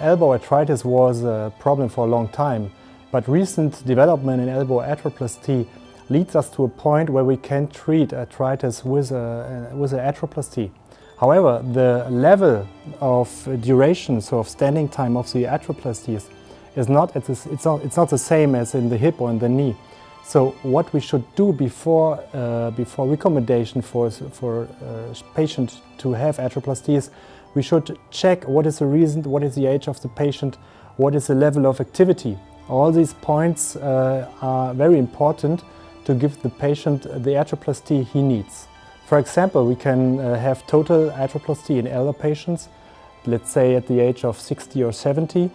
Elbow arthritis was a problem for a long time, but recent development in elbow arthroplasty leads us to a point where we can treat arthritis with an arthroplasty. However, the level of duration, so of standing time of the arthroplasties, is not it's not the same as in the hip or in the knee. So what we should do before recommendation for patient to have arthroplasties, we should check what is the reason, what is the age of the patient, what is the level of activity. All these points are very important to give the patient the arthroplasty he needs. For example, we can have total arthroplasty in elder patients, let's say at the age of 60 or 70,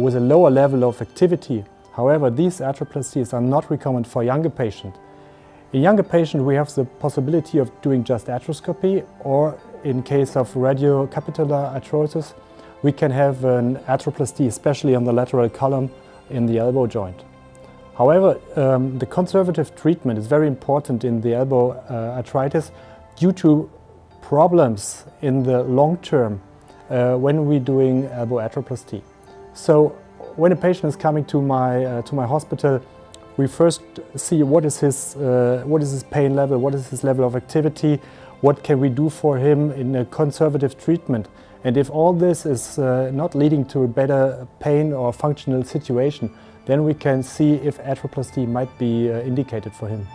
with a lower level of activity. However, these arthroplasties are not recommended for younger patients. In younger patients, we have the possibility of doing just arthroscopy, or in case of radiocapitular arthrosis, we can have an arthroplasty, especially on the lateral column in the elbow joint. However, the conservative treatment is very important in the elbow arthritis due to problems in the long term when we're doing elbow arthroplasty. So when a patient is coming to my hospital, we first see what is his pain level, what is his level of activity, what can we do for him in a conservative treatment. And if all this is not leading to a better pain or functional situation, then we can see if arthroplasty might be indicated for him.